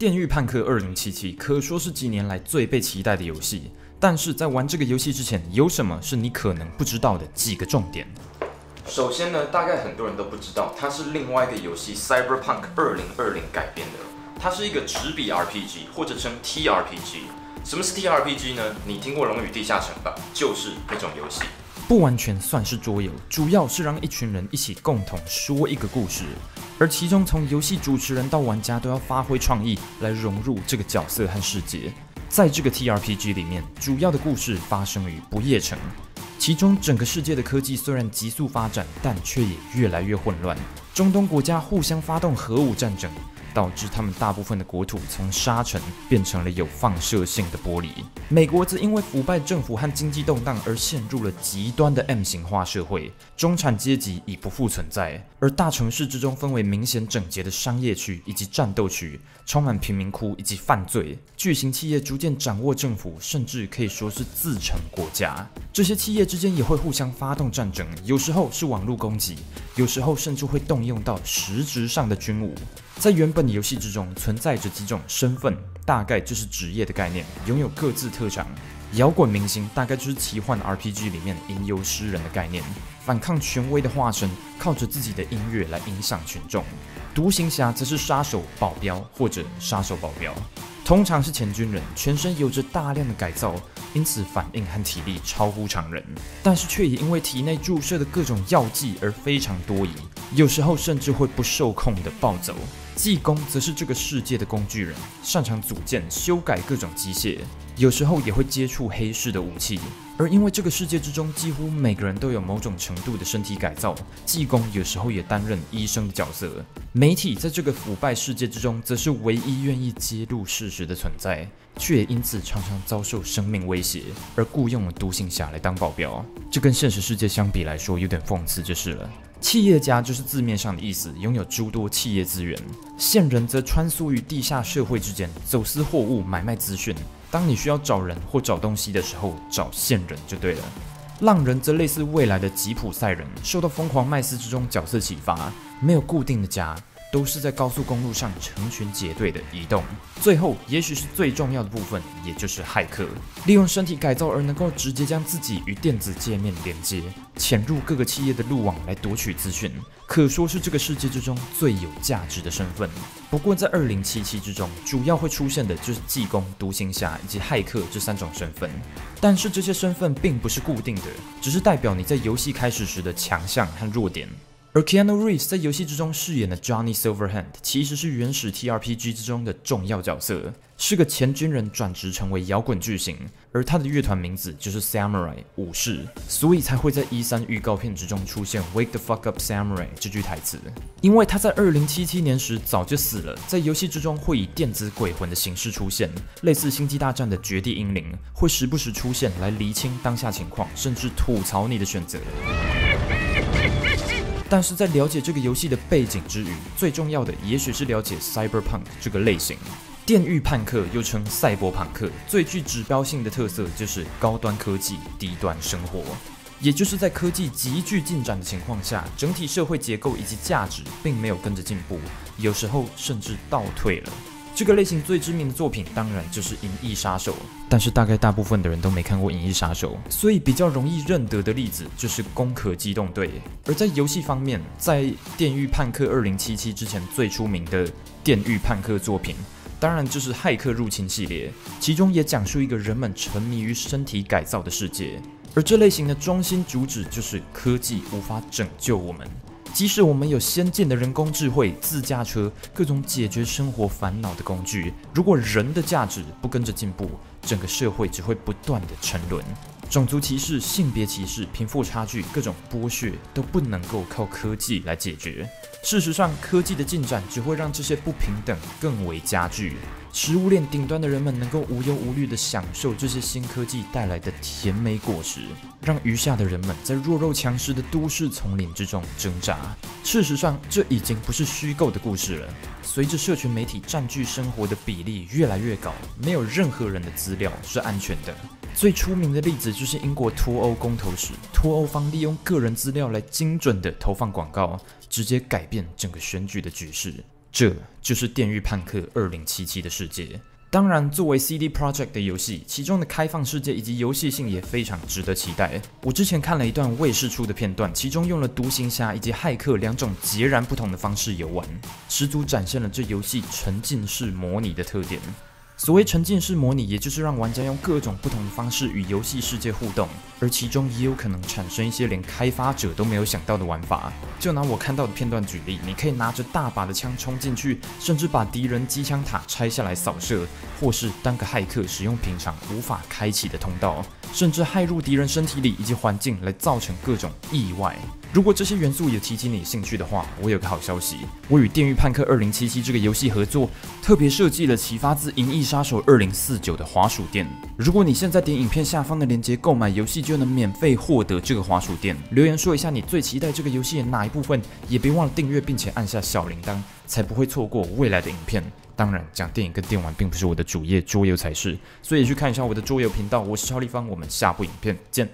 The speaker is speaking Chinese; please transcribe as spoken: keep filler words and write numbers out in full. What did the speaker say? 电狱叛客二零七七可说是近年来最被期待的游戏，但是在玩这个游戏之前，有什么是你可能不知道的几个重点？首先呢，大概很多人都不知道，它是另外一个游戏 Cyberpunk 二零二零改编的，它是一个纸笔 R P G， 或者称 T R P G。什么是 T R P G 呢？你听过《龙与地下城》吧？就是那种游戏。 不完全算是桌游，主要是让一群人一起共同说一个故事，而其中从游戏主持人到玩家都要发挥创意来融入这个角色和世界。在这个 T R P G 里面，主要的故事发生于不夜城，其中整个世界的科技虽然急速发展，但却也越来越混乱。中东国家互相发动核武战争，导致他们大部分的国土从沙尘变成了有放射性的玻璃。美国则因为腐败政府和经济动荡而陷入了极端的 M 型化社会，中产阶级已不复存在。而大城市之中分为明显整洁的商业区以及战斗区，充满贫民窟以及犯罪。巨型企业逐渐掌握政府，甚至可以说是自成国家。这些企业之间也会互相发动战争，有时候是网络攻击，有时候甚至会动用到实质上的军武。 在原本的游戏之中，存在着几种身份，大概就是职业的概念，拥有各自特长。摇滚明星大概就是奇幻 R P G 里面吟游诗人的概念，反抗权威的化身，靠着自己的音乐来影响群众。独行侠则是杀手、保镖或者杀手保镖，通常是前军人，全身有着大量的改造，因此反应和体力超乎常人，但是却也因为体内注射的各种药剂而非常多疑，有时候甚至会不受控的暴走。 技工则是这个世界的工具人，擅长组建、修改各种机械，有时候也会接触黑市的武器。而因为这个世界之中几乎每个人都有某种程度的身体改造，技工有时候也担任医生的角色。媒体在这个腐败世界之中，则是唯一愿意揭露事实的存在，却也因此常常遭受生命威胁，而雇佣了独行侠来当保镖。这跟现实世界相比来说，有点讽刺就是了。 企业家就是字面上的意思，拥有诸多企业资源；线人则穿梭于地下社会之间，走私货物、买卖资讯。当你需要找人或找东西的时候，找线人就对了。浪人则类似未来的吉普赛人，受到《疯狂麦斯》之中角色启发，没有固定的家，都是在高速公路上成群结队的移动。最后，也许是最重要的部分，也就是骇客，利用身体改造而能够直接将自己与电子界面连接。 潜入各个企业的路网来夺取资讯，可说是这个世界之中最有价值的身份。不过，在二零七七之中，主要会出现的就是技工、独行侠以及骇客这三种身份。但是这些身份并不是固定的，只是代表你在游戏开始时的强项和弱点。而 Keanu Reeves 在游戏之中饰演的 Johnny Silverhand 其实是原始 T R P G 之中的重要角色，是个前军人转职成为摇滚巨星。 而他的乐团名字就是 Samurai 武士，所以才会在一三预告片之中出现 "Wake the fuck up, Samurai" 这句台词。因为他在二零七七年时早就死了，在游戏之中会以电子鬼魂的形式出现，类似《星际大战》的绝地英灵，会时不时出现来厘清当下情况，甚至吐槽你的选择。但是在了解这个游戏的背景之余，最重要的也许是了解 Cyberpunk 这个类型。 电狱叛客又称赛博朋克，最具指标性的特色就是高端科技、低端生活。也就是在科技急剧进展的情况下，整体社会结构以及价值并没有跟着进步，有时候甚至倒退了。这个类型最知名的作品当然就是《银翼杀手》，但是大概大部分的人都没看过《银翼杀手》，所以比较容易认得的例子就是《攻壳机动队》。而在游戏方面，在《电狱叛客二零七七》之前最出名的电狱叛客作品。 当然，就是骇客入侵系列，其中也讲述一个人们沉迷于身体改造的世界，而这类型的中心主旨就是科技无法拯救我们，即使我们有先进的人工智慧、自驾车、各种解决生活烦恼的工具，如果人的价值不跟着进步，整个社会只会不断的沉沦。种族歧视、性别歧视、贫富差距、各种剥削都不能够靠科技来解决。 事实上，科技的进展只会让这些不平等更为加剧。食物链顶端的人们能够无忧无虑地享受这些新科技带来的甜美果实，让余下的人们在弱肉强食的都市丛林之中挣扎。事实上，这已经不是虚构的故事了。随着社群媒体占据生活的比例越来越高，没有任何人的资料是安全的。 最出名的例子就是英国脱欧公投时，脱欧方利用个人资料来精准的投放广告，直接改变整个选举的局势。这就是《电狱判客二零七七》的世界。当然，作为 C D Project 的游戏，其中的开放世界以及游戏性也非常值得期待。我之前看了一段未释出的片段，其中用了独行侠以及骇客两种截然不同的方式游玩，十足展现了这游戏沉浸式模拟的特点。所谓沉浸式模拟，也就是让玩家用各种不同的方式与游戏世界互动，而其中也有可能产生一些连开发者都没有想到的玩法。就拿我看到的片段举例，你可以拿着大把的枪冲进去，甚至把敌人机枪塔拆下来扫射，或是当个骇客使用平常无法开启的通道，甚至骇入敌人身体里以及环境来造成各种意外。如果这些元素也提起你兴趣的话，我有个好消息，我与《电狱判客二零七七》这个游戏合作，特别设计了启发自《银翼杀手二零四九》的滑鼠垫。如果你现在点影片下方的链接购买游戏，就能免费获得这个滑鼠垫。留言说一下你最期待这个游戏的哪一部分，也别忘了订阅并且按下小铃铛，才不会错过未来的影片。当然，讲电影跟电玩并不是我的主业，桌游才是，所以去看一下我的桌游频道。我是超立方，我们下部影片见。